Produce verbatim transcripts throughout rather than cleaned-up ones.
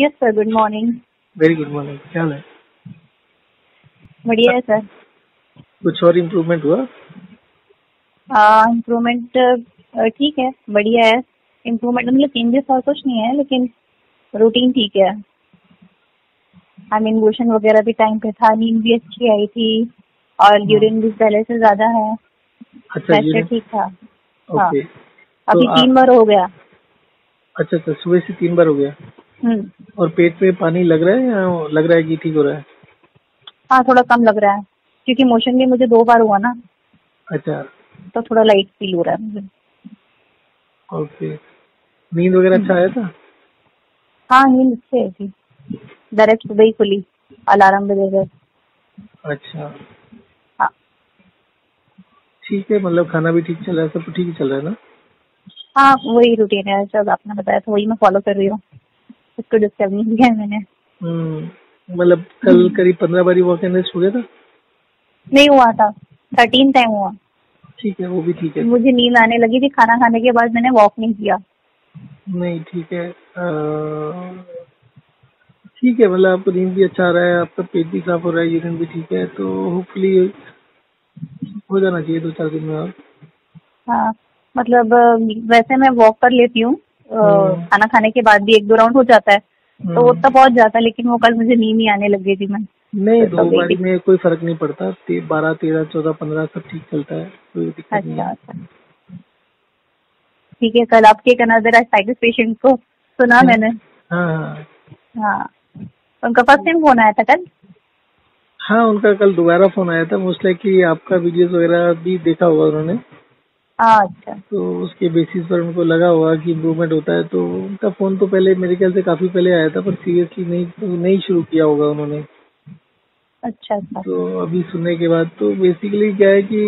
Yes sir, good morning. Very good morning, क्या हाल है? बढ़िया है सर। कुछ और इम्प्रूवमेंट हुआ? इम्प्रूवमेंट ठीक है, बढ़िया है। इम्प्रूवमेंट मतलब चेंजेस और कुछ नहीं है, लेकिन रूटीन ठीक है। आई मीन मोशन वगैरह भी टाइम पे था, नींद भी अच्छी आई थी और यूरिन भी पहले से ज्यादा है। अच्छा, ठीक था। ओके, अभी तीन बार हो गया। अच्छा अच्छा, सुबह से तीन बार हो गया। और पेट पे पानी लग रहा है या लग रहा है कि ठीक हो रहा है? हाँ, थोड़ा कम लग रहा है क्योंकि मोशन भी मुझे दो बार हुआ ना। अच्छा, तो थोड़ा लाइट फील हो रहा है मुझे। ओके, नींद वगैरह अच्छा आया था? हाँ, नींद अच्छी आई थी, डायरेक्ट सुबह ही खुली अलार्म वगैरह। अच्छा ठीक है, मतलब खाना भी ठीक चल रहा है, सब ठीक ही चल रहा है ना? हाँ, वही रूटीन है जब आपने बताया था, वही मैं फॉलो कर रही हूँ, उसको डिस्टर्ब नहीं किया मैंने। मतलब कल करीब पंद्रह बारी वॉक एंड रेस्ट हो गया था? नहीं हुआ था, थर्टीन टाइम हुआ। ठीक है, वो भी ठीक है। मुझे नींद आने लगी थी खाना खाने के बाद, मैंने वॉक नहीं किया। नहीं ठीक है, ठीक है, मतलब आपको नींद भी अच्छा आ रहा है, आपका पेट भी साफ हो रहा है, यूरिन भी ठीक है, तो होपफुली हो जाना चाहिए दो चार दिन में और। हाँ, मतलब वैसे मैं वॉक कर लेती हूँ, खाना खाने के बाद भी एक दो राउंड हो जाता है, तो वो तब पहुँच जाता है, लेकिन वो कल मुझे नींद ही आने लग गई थी। मैं नहीं, दो बारी में कोई फर्क नहीं पड़ता, बारह तेरह चौदह पंद्रह सब ठीक चलता है, कोई दिक्कत नहीं। अच्छा ठीक है, कल आपके एक अनदर आर्थराइटिस पेशेंट को सुना मैंने। हाँ हाँ, उनका फर्स्ट टाइम फोन आया था कल। हाँ, उनका कल दोबारा फोन आया था, मोस्ट लाइकली आपका वीडियोस वगैरह भी देखा होगा उन्होंने। अच्छा, तो उसके बेसिस पर उनको लगा होगा कि इम्प्रूवमेंट होता है, तो उनका फोन तो पहले मेरे ख्याल से काफी पहले आया था, पर सीरियसली नहीं नहीं शुरू किया होगा उन्होंने। अच्छा अच्छा, तो अभी सुनने के बाद तो बेसिकली क्या है कि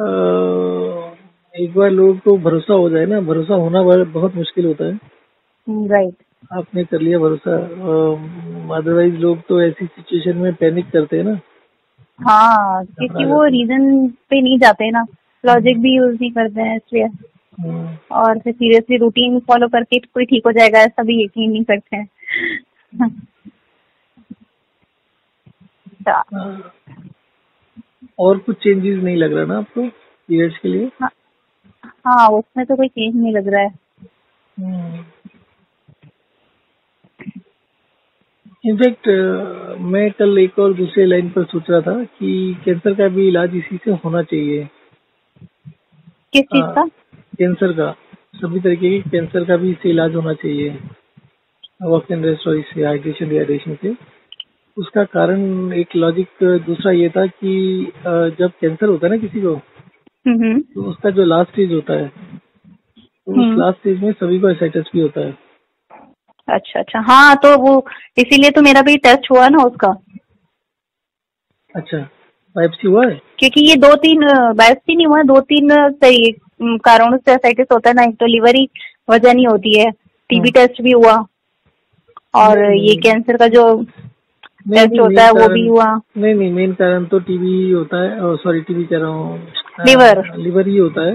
आ, एक बार लोग को भरोसा हो जाए ना, भरोसा होना बहुत मुश्किल होता है। राइट, आपने कर लिया भरोसा, अदरवाइज लोग तो ऐसी सिचुएशन में पैनिक करते हैं ना। हाँ, क्योंकि वो रीजन पे नहीं जाते ना, लॉजिक भी यूज नहीं करते हैं इसलिए, और फिर सीरियसली रूटीन फॉलो करके कोई ठीक हो जाएगा ऐसा भी यकीन नहीं करते हैं। और कुछ चेंजेस नहीं लग रहा ना आपको पीरियड्स के लिए? हाँ, हाँ, उसमें तो कोई चेंज नहीं लग रहा है। इनफैक्ट मैं कल एक और दूसरे लाइन पर सोच रहा था कि कैंसर का भी इलाज इसी से होना चाहिए। किस चीज का? कैंसर का, सभी तरीके के कैंसर का भी इससे इलाज होना चाहिए, वॉक एंड रेस्ट और इससे हाइड्रेशन डिहाइड्रेशन से। उसका कारण एक लॉजिक दूसरा ये था कि जब कैंसर होता है ना किसी को, तो उसका जो लास्ट स्टेज होता है, तो उस लास्ट स्टेज में सभी को एसाइटिस भी होता है। अच्छा अच्छा, हाँ, तो वो इसीलिए तो मेरा भी टेस्ट हुआ ना उसका। अच्छा, बायोप्सी हुआ है? क्योंकि ये दो तीन बायोप्सी नहीं हुआ, दो तीन कारणों से एसाइटिस होता है ना, एक तो लिवर ही वजह नहीं होती है, टीबी टेस्ट भी हुआ और ये कैंसर का जो टेस्ट होता है वो भी हुआ। नहीं नहीं, मेन कारण तो टीबी होता है, सॉरी टीबी कह रहा हूँ, लिवर लिवर ही होता है।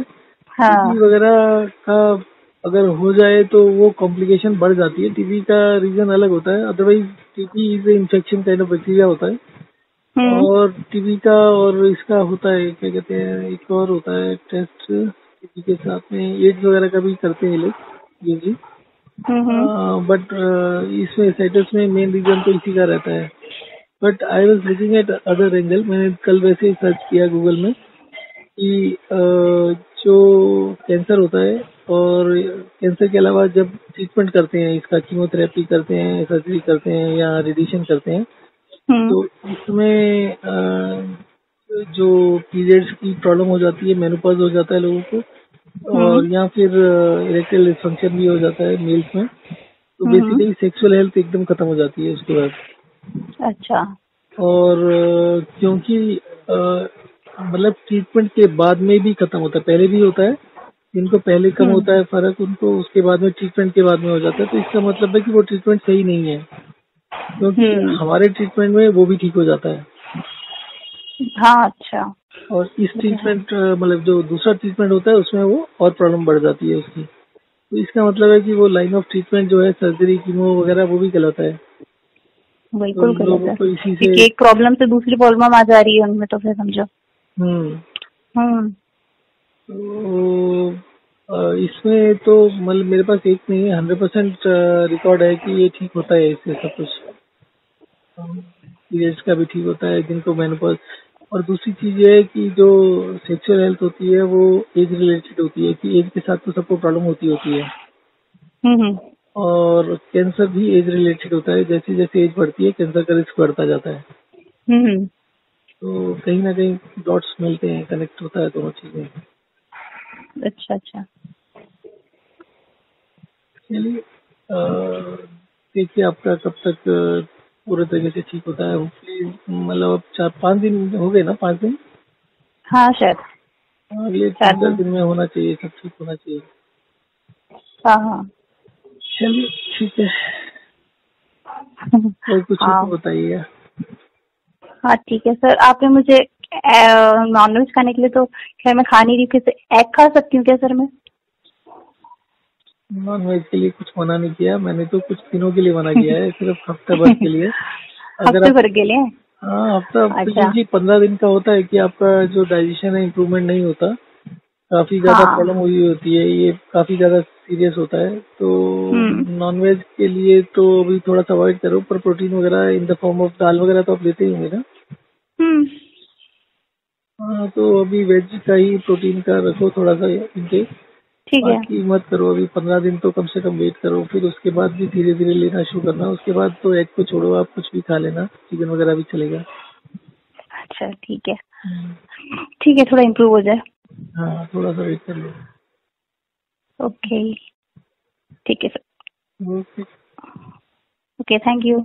हाँ, वगैरह का अगर हो जाए तो वो कॉम्प्लिकेशन बढ़ जाती है, टीबी का रीजन अलग होता है, otherwise TB is infection kind of bacteria होता है। और टीबी का और इसका होता है क्या कहते हैं, एक और होता है टेस्ट टीबी के साथ में, एड्स वगैरह का भी करते हैं लोग यूजली, बट इसमें एसाइटिस में मेन रीजन तो इसी का रहता है। But I was looking at other angle, मैंने कल वैसे ही सर्च किया गूगल में कि uh, जो कैंसर होता है और कैंसर के अलावा जब ट्रीटमेंट करते हैं इसका, कीमोथेरेपी करते हैं, सर्जरी करते हैं या रेडिएशन करते हैं, तो इसमें जो पीरियड्स की प्रॉब्लम हो जाती है, मेनोपॉज हो जाता है लोगों को, और या फिर इरेक्टाइल डिसफंक्शन भी हो जाता है मेल्स में, तो बेसिकली सेक्सुअल हेल्थ एकदम खत्म हो जाती है उसके बाद। अच्छा, और क्योंकि मतलब ट्रीटमेंट के बाद में भी खत्म होता है, पहले भी होता है, जिनको पहले कम होता है फर्क उनको उसके बाद में ट्रीटमेंट के बाद में हो जाता है, तो इसका मतलब है कि वो ट्रीटमेंट सही नहीं है, क्योंकि हमारे ट्रीटमेंट में वो भी ठीक हो जाता है। हाँ, अच्छा, और इस ट्रीटमेंट मतलब जो दूसरा ट्रीटमेंट होता है उसमें वो और प्रॉब्लम बढ़ जाती है उसकी। तो इसका मतलब है कि वो लाइन ऑफ ट्रीटमेंट जो है सर्जरी कीमो वगैरह वो भी कहलाता है। बिल्कुल तो गलत है। तो इसी से एक प्रॉब्लम से दूसरी प्रॉब्लम आ जा रही है उनमें, तो फिर समझो। हम्म तो इसमें तो मतलब मेरे पास एक नहीं है, हंड्रेड परसेंट रिकॉर्ड है कि ये ठीक होता है, इससे सब कुछ पीरियड्स का भी ठीक होता है जिनको मेनोपॉज। और दूसरी चीज ये है कि जो सेक्सुअल हेल्थ होती है वो एज रिलेटेड होती है कि एज के साथ तो सबको प्रॉब्लम होती होती है। हम्म और कैंसर भी एज रिलेटेड होता है, जैसे जैसे एज बढ़ती है कैंसर का रिस्क बढ़ता जाता है। हम्म तो कहीं ना कहीं डॉट्स मिलते हैं, कनेक्ट होता है दोनों चीजें। अच्छा अच्छा चलिए देखिए आपका कब तक पूरे तरीके से ठीक होता है। होपफुली मतलब अब चार पाँच दिन हो गए ना, पाँच दिन हाँ शायद, अगले चार पाँच दिन में होना चाहिए, सब ठीक होना चाहिए। हाँ हाँ चलिए ठीक है। और कुछ बताइए। हाँ ठीक है सर। आपने मुझे नॉन वेज खाने के लिए तो खैर मैं खा नहीं रही, कैसे एग खा सकती हूँ क्या सर मैं? नॉन वेज के लिए कुछ मना नहीं किया मैंने, तो कुछ दिनों के लिए मना किया है, सिर्फ हफ्ते भर के लिए। हफ्ते भर के लिए? हाँ हफ्ता क्योंकि पंद्रह दिन का होता है कि आपका जो डाइजेशन है इम्प्रूवमेंट नहीं होता, काफी ज्यादा प्रॉब्लम हुई होती है, ये काफी ज्यादा सीरियस होता है। तो नॉनवेज के लिए तो अभी थोड़ा सा अवॉइड करो, पर प्रोटीन वगैरह in the form of dal वगैरह तो आप लेते ही होंगे ना? हाँ तो अभी वेज का ही प्रोटीन का रखो थोड़ा सा इनके, ठीक है? बाकी मत करो अभी पंद्रह दिन तो कम से कम वेट करो, फिर उसके बाद भी धीरे धीरे लेना शुरू करना। उसके बाद तो एग को छोड़ो, आप कुछ भी खा लेना, चिकन वगैरह भी चलेगा। अच्छा ठीक है ठीक है, थोड़ा इम्प्रूव हो जाए। हाँ थोड़ा सा वेट कर लो। ओके ठीक है sir. Okay okay thank you.